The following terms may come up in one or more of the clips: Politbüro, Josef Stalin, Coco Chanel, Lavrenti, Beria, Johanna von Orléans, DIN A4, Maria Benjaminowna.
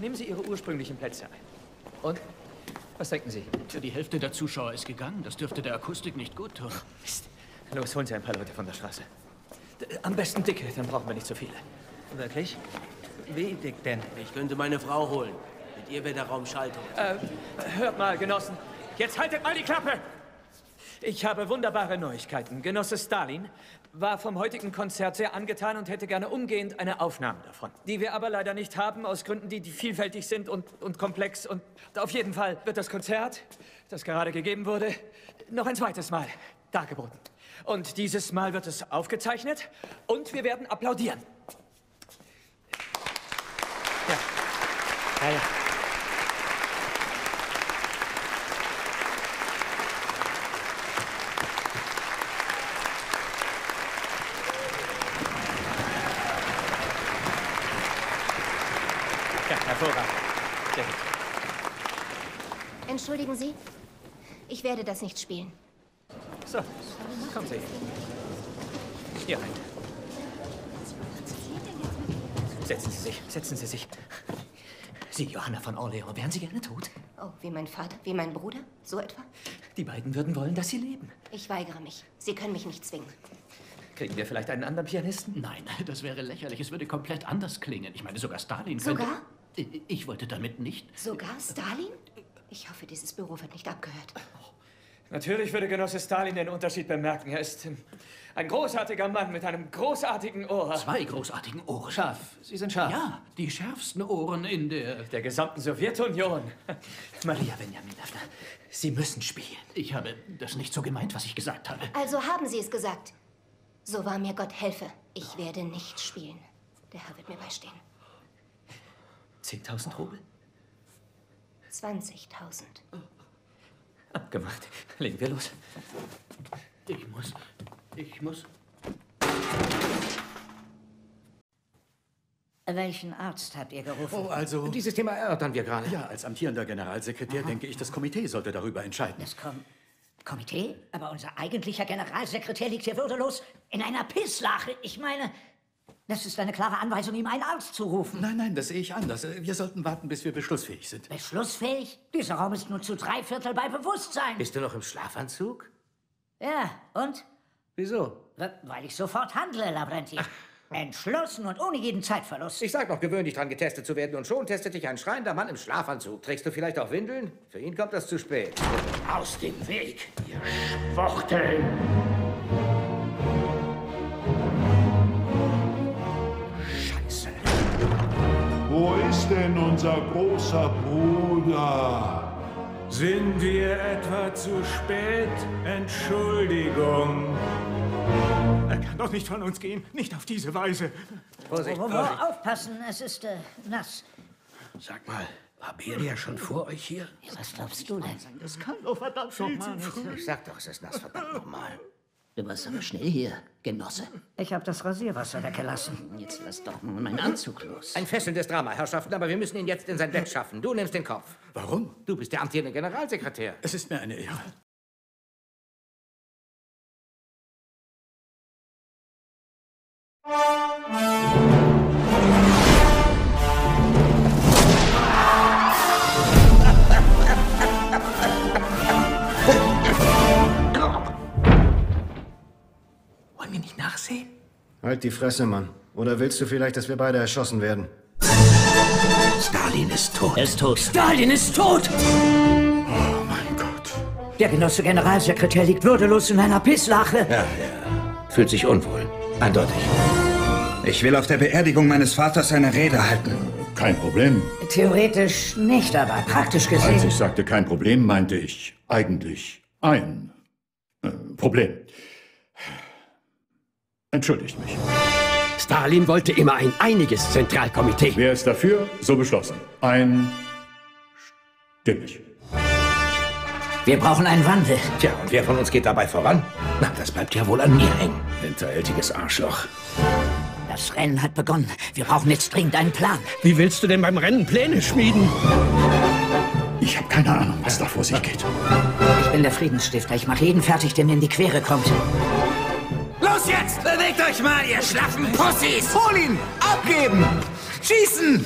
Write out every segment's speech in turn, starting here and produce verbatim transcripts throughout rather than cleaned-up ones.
Nehmen Sie Ihre ursprünglichen Plätze ein. Und? Was denken Sie? Für die Hälfte der Zuschauer ist gegangen. Das dürfte der Akustik nicht gut tun. Mist. Los, holen Sie ein paar Leute von der Straße. Am besten dicke, dann brauchen wir nicht so viele. Wirklich? Wie dick denn? Ich könnte meine Frau holen. Mit ihr wäre der Raum schaltet. Äh, hört mal, Genossen. Jetzt haltet mal die Klappe! Ich habe wunderbare Neuigkeiten. Genosse Stalin war vom heutigen Konzert sehr angetan und hätte gerne umgehend eine Aufnahme davon. Die wir aber leider nicht haben, aus Gründen, die, die vielfältig sind und, und komplex. Und auf jeden Fall wird das Konzert, das gerade gegeben wurde, noch ein zweites Mal dargeboten. Und dieses Mal wird es aufgezeichnet und wir werden applaudieren. Ja. Ja, ja. Entschuldigen Sie, ich werde das nicht spielen. So, kommen Sie. Hier rein. Setzen Sie sich, setzen Sie sich. Sie, Johanna von Orléans, wären Sie gerne tot? Oh, wie mein Vater, wie mein Bruder, so etwa? Die beiden würden wollen, dass Sie leben. Ich weigere mich. Sie können mich nicht zwingen. Kriegen wir vielleicht einen anderen Pianisten? Nein, das wäre lächerlich. Es würde komplett anders klingen. Ich meine, sogar Stalin könnte... Sogar? Ich wollte damit nicht... Sogar Stalin? Ich hoffe, dieses Büro wird nicht abgehört. Oh, natürlich würde Genosse Stalin den Unterschied bemerken. Er ist ein großartiger Mann mit einem großartigen Ohr. Zwei großartigen Ohren. Scharf. Sie sind scharf. Ja, die schärfsten Ohren in der... der gesamten Sowjetunion. Maria Benjaminowna, Sie müssen spielen. Ich habe das nicht so gemeint, was ich gesagt habe. Also haben Sie es gesagt. So wahr mir Gott helfe. Ich werde nicht spielen. Der Herr wird mir beistehen. Zehntausend Rubel? zwanzigtausend. Abgemacht. Legen wir los. Ich muss... Ich muss... Welchen Arzt habt ihr gerufen? Oh, also... Dieses Thema erörtern wir gerade. Ja, als amtierender Generalsekretär Aha. denke ich, das Komitee sollte darüber entscheiden. Das Kom Komitee? Aber unser eigentlicher Generalsekretär liegt hier würdelos in einer Pisslache. Ich meine... Das ist eine klare Anweisung, ihm einen Arzt zu rufen. Nein, nein, das sehe ich anders. Wir sollten warten, bis wir beschlussfähig sind. Beschlussfähig? Dieser Raum ist nur zu drei Viertel bei Bewusstsein. Bist du noch im Schlafanzug? Ja, und? Wieso? Weil ich sofort handle, Lavrenti. Entschlossen und ohne jeden Zeitverlust. Ich sag noch, gewöhnlich dran getestet zu werden und schon testet dich ein schreiender Mann im Schlafanzug. Trägst du vielleicht auch Windeln? Für ihn kommt das zu spät. Aus dem Weg, ihr Schwuchteln! Wo ist denn unser großer Bruder? Sind wir etwa zu spät? Entschuldigung. Er kann doch nicht von uns gehen. Nicht auf diese Weise. Vorsicht, oh, oh, oh, Vorsicht. Aufpassen, es ist äh, nass. Sag mal, war Beria schon vor euch hier? Ja, was glaubst du denn? Das kann doch verdammt viel zu früh. Ich sag doch, es ist nass, verdammt nochmal. Du warst aber schnell hier, Genosse. Ich habe das Rasierwasser weggelassen. Jetzt lass doch mal meinen Anzug los. Ein fesselndes Drama, Herrschaften, aber wir müssen ihn jetzt in sein Bett schaffen. Du nimmst den Kopf. Warum? Du bist der amtierende Generalsekretär. Es ist mir eine Ehre. Wollen wir nicht nachsehen? Halt die Fresse, Mann. Oder willst du vielleicht, dass wir beide erschossen werden? Stalin ist tot. Er ist tot. Stalin ist tot! Oh mein Gott. Der Genosse Generalsekretär liegt würdelos in einer Pisslache. Ja, ja. Fühlt sich unwohl. Eindeutig. Ich will auf der Beerdigung meines Vaters eine Rede halten. Kein Problem. Theoretisch nicht, aber praktisch gesehen... Als ich sagte kein Problem, meinte ich eigentlich ein äh, Problem. Entschuldigt mich. Stalin wollte immer ein einiges Zentralkomitee. Wer ist dafür? So beschlossen. Ein... Stimmig. Wir brauchen einen Wandel. Tja, und wer von uns geht dabei voran? Na, das bleibt ja wohl an mir hängen. Hinterhältiges Arschloch. Das Rennen hat begonnen. Wir brauchen jetzt dringend einen Plan. Wie willst du denn beim Rennen Pläne schmieden? Ich habe keine Ahnung, was da vor sich geht. Ich bin der Friedensstifter. Ich mache jeden fertig, der mir in die Quere kommt. Los jetzt! Bewegt euch mal, ihr schlaffen Pussys! Hol ihn! Abgeben! Schießen!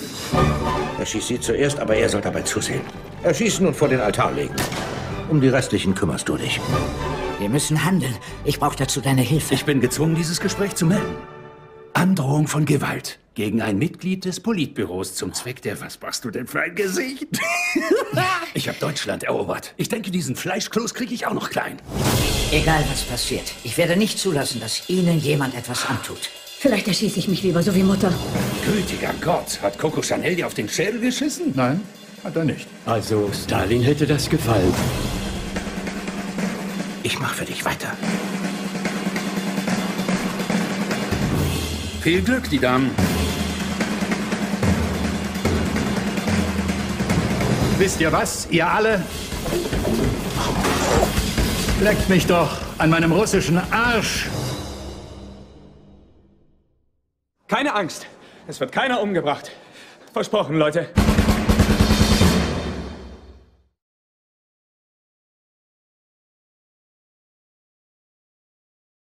Er schießt sie zuerst, aber er soll dabei zusehen. Erschießen und vor den Altar legen. Um die restlichen kümmerst du dich. Wir müssen handeln. Ich brauche dazu deine Hilfe. Ich bin gezwungen, dieses Gespräch zu melden. Androhung von Gewalt gegen ein Mitglied des Politbüros zum Zweck der... Was machst du denn für ein Gesicht? Ich habe Deutschland erobert. Ich denke, diesen Fleischkloß kriege ich auch noch klein. Egal, was passiert. Ich werde nicht zulassen, dass Ihnen jemand etwas antut. Vielleicht erschieße ich mich lieber, so wie Mutter. Gütiger Gott, hat Coco Chanel dir auf den Schädel geschissen? Nein, hat er nicht. Also, Stalin hätte das gefallen. Ich mache für dich weiter. Viel Glück, die Damen. Wisst ihr was, ihr alle? Leckt mich doch an meinem russischen Arsch. Keine Angst, es wird keiner umgebracht. Versprochen, Leute.